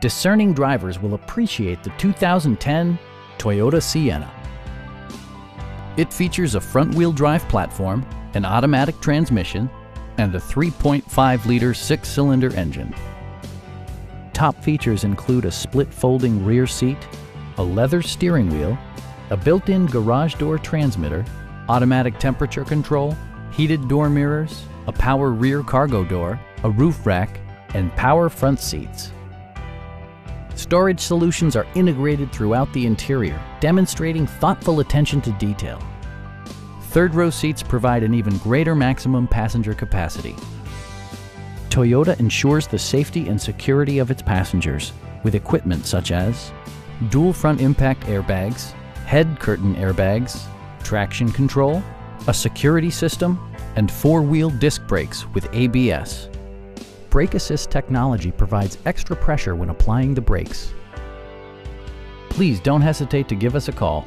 Discerning drivers will appreciate the 2010 Toyota Sienna. It features a front-wheel drive platform, an automatic transmission, and a 3.5-liter six-cylinder engine. Top features include a split folding rear seat, a leather steering wheel, a built-in garage door transmitter, automatic temperature control, heated door mirrors, a power rear cargo door, a roof rack, and power front seats. Storage solutions are integrated throughout the interior, demonstrating thoughtful attention to detail. Third-row seats provide an even greater maximum passenger capacity. Toyota ensures the safety and security of its passengers with equipment such as dual front impact airbags, head curtain airbags, traction control, a security system, and four-wheel disc brakes with ABS. Brake Assist technology provides extra pressure when applying the brakes. Please don't hesitate to give us a call.